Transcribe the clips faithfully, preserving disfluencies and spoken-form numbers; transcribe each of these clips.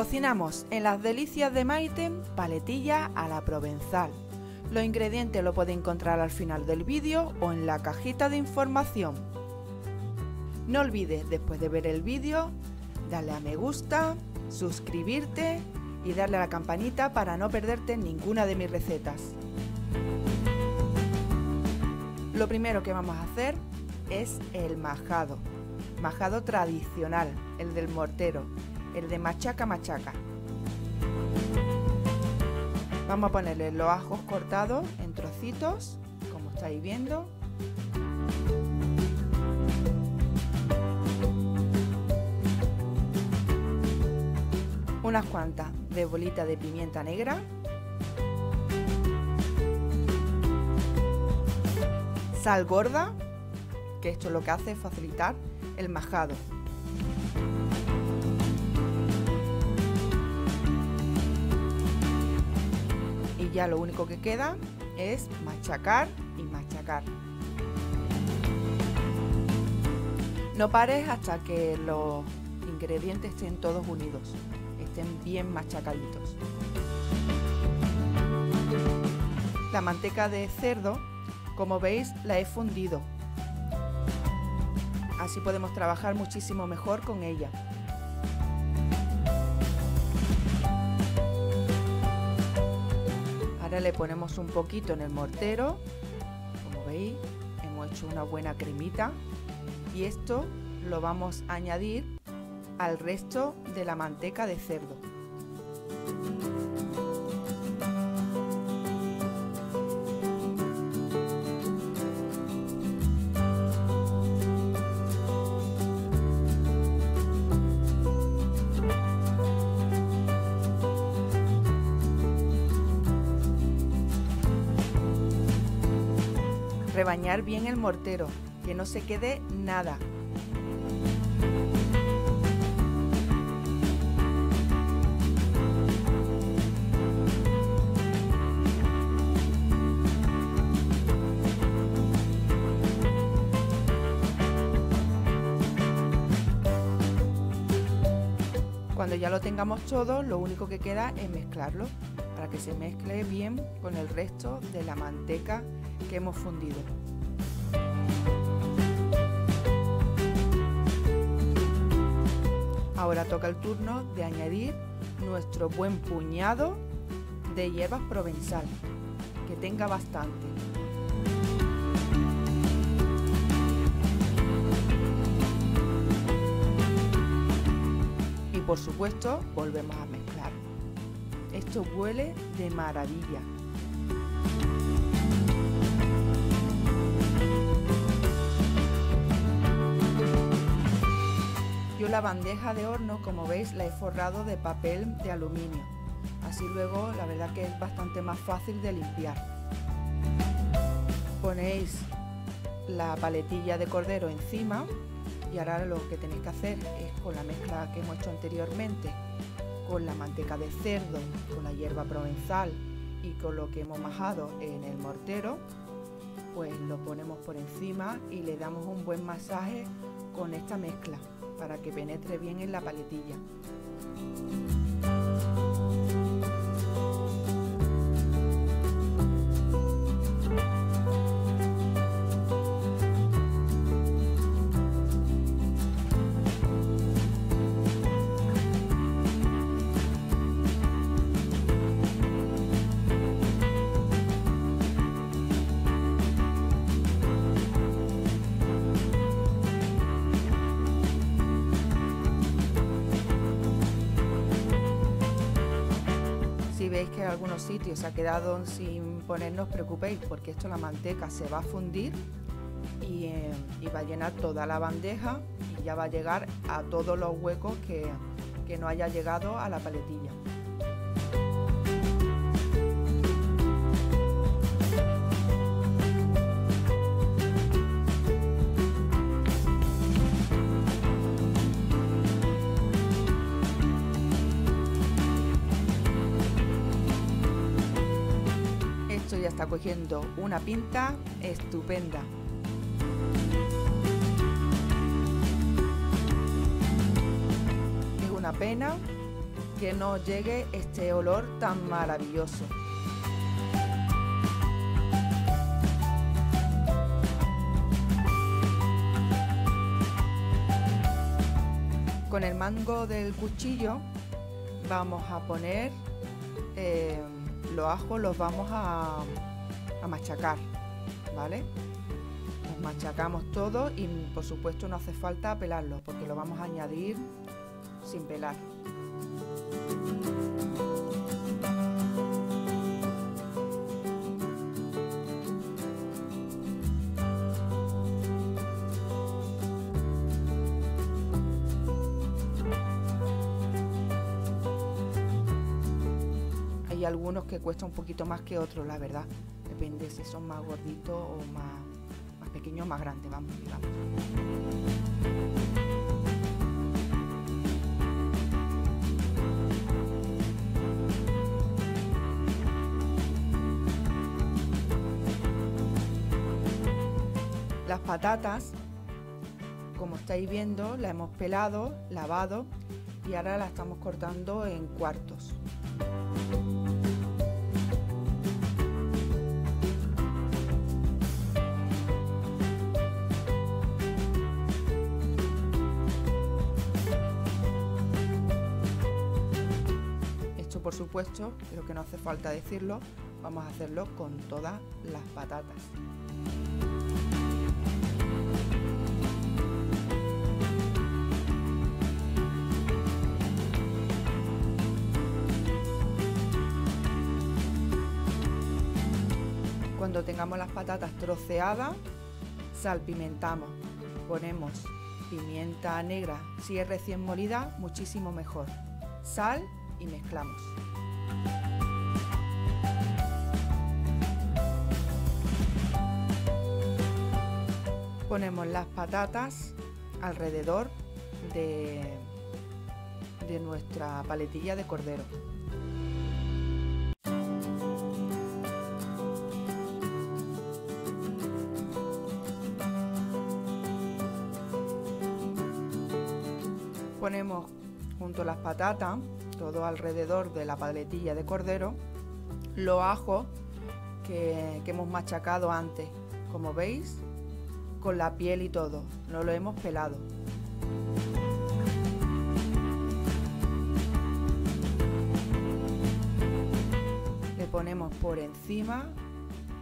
Cocinamos en Las Delicias de Mayte paletilla a la provenzal. Los ingredientes lo podéis encontrar al final del vídeo o en la cajita de información. No olvides, después de ver el vídeo, darle a me gusta, suscribirte y darle a la campanita para no perderte ninguna de mis recetas. Lo primero que vamos a hacer es el majado, majado tradicional, el del mortero, el de machaca machaca. Vamos a ponerle los ajos cortados en trocitos, como estáis viendo. Unas cuantas de bolita de pimienta negra. Sal gorda, que esto lo que hace es facilitar el majado. Y ya lo único que queda es machacar y machacar. No pares hasta que los ingredientes estén todos unidos, estén bien machacaditos. La manteca de cerdo, como veis, la he fundido. Así podemos trabajar muchísimo mejor con ella. Ahora le ponemos un poquito en el mortero. Como veis, hemos hecho una buena cremita. Y esto lo vamos a añadir al resto de la manteca de cerdo. Rebañar bien el mortero, que no se quede nada. Cuando ya lo tengamos todo, lo único que queda es mezclarlo para que se mezcle bien con el resto de la manteca que hemos fundido. Ahora toca el turno de añadir nuestro buen puñado de hierbas provenzal, que tenga bastante. Y por supuesto volvemos a mezclar. Esto huele de maravilla. Yo la bandeja de horno, como veis, la he forrado de papel de aluminio. Así luego la verdad que es bastante más fácil de limpiar. Ponéis la paletilla de cordero encima y ahora lo que tenéis que hacer es, con la mezcla que hemos hecho anteriormente, con la manteca de cerdo, con la hierba provenzal y con lo que hemos majado en el mortero, pues lo ponemos por encima y le damos un buen masaje con esta mezcla, para que penetre bien en la paletilla. Veis que en algunos sitios se ha quedado sin poner, no os preocupéis, porque esto, la manteca se va a fundir y, eh, y va a llenar toda la bandeja y ya va a llegar a todos los huecos que, que no haya llegado a la paletilla. Ya está cogiendo una pinta estupenda. Es una pena que nos llegue este olor tan maravilloso. Con el mango del cuchillo vamos a poner eh, los ajos, los vamos a, a machacar, ¿vale? Los machacamos todo y por supuesto no hace falta pelarlos porque lo vamos a añadir sin pelar. Hay algunos que cuesta un poquito más que otros, la verdad. Depende si son más gorditos o más, más pequeños o más grandes, vamos, digamos. Las patatas, como estáis viendo, las hemos pelado, lavado y ahora las estamos cortando en cuartos. Por supuesto, creo que no hace falta decirlo, vamos a hacerlo con todas las patatas. Cuando tengamos las patatas troceadas, salpimentamos, ponemos pimienta negra, si es recién molida, muchísimo mejor, sal y mezclamos. Ponemos las patatas alrededor de, de nuestra paletilla de cordero. Ponemos junto a las patatas todo alrededor de la paletilla de cordero los ajos que, que hemos machacado antes, como veis, con la piel y todo, no lo hemos pelado. Le ponemos por encima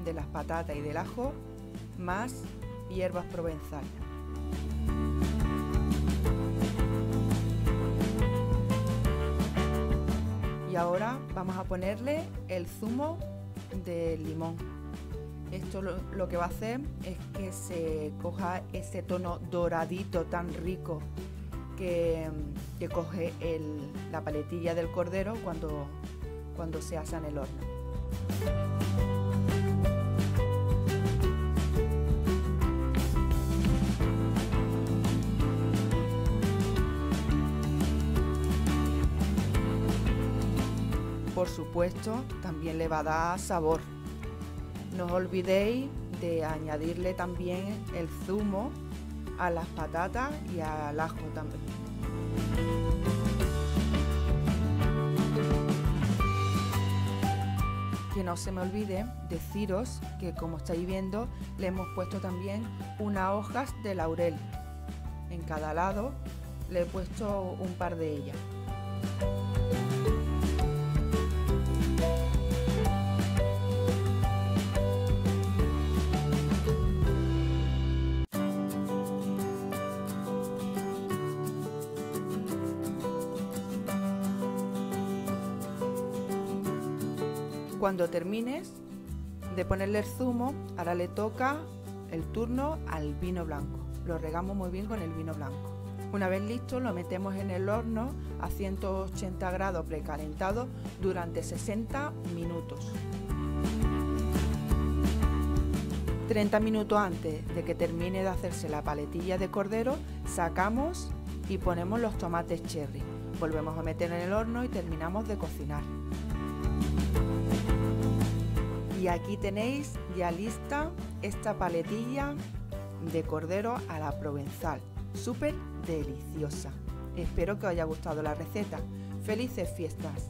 de las patatas y del ajo más hierbas provenzales. Ahora vamos a ponerle el zumo de limón. Esto lo, lo que va a hacer es que se coja ese tono doradito tan rico que, que coge el, la paletilla del cordero cuando, cuando se asa en el horno. Por supuesto, también le va a dar sabor. No os olvidéis de añadirle también el zumo a las patatas y al ajo también. Que no se me olvide deciros que, como estáis viendo, le hemos puesto también unas hojas de laurel. En cada lado le he puesto un par de ellas. Cuando termines de ponerle el zumo, ahora le toca el turno al vino blanco. Lo regamos muy bien con el vino blanco. Una vez listo, lo metemos en el horno a ciento ochenta grados precalentado durante sesenta minutos. treinta minutos antes de que termine de hacerse la paletilla de cordero, sacamos y ponemos los tomates cherry. Volvemos a meter en el horno y terminamos de cocinar. Y aquí tenéis ya lista esta paletilla de cordero a la provenzal, súper deliciosa. Espero que os haya gustado la receta. Felices fiestas.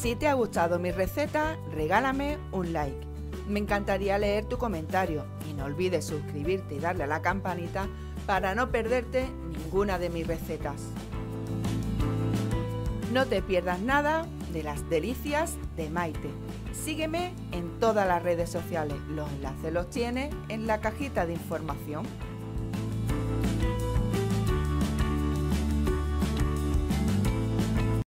Si te ha gustado mi receta, regálame un like. Me encantaría leer tu comentario y no olvides suscribirte y darle a la campanita para no perderte ninguna de mis recetas. No te pierdas nada de Las Delicias de Mayte. Sígueme en todas las redes sociales, los enlaces los tienes en la cajita de información.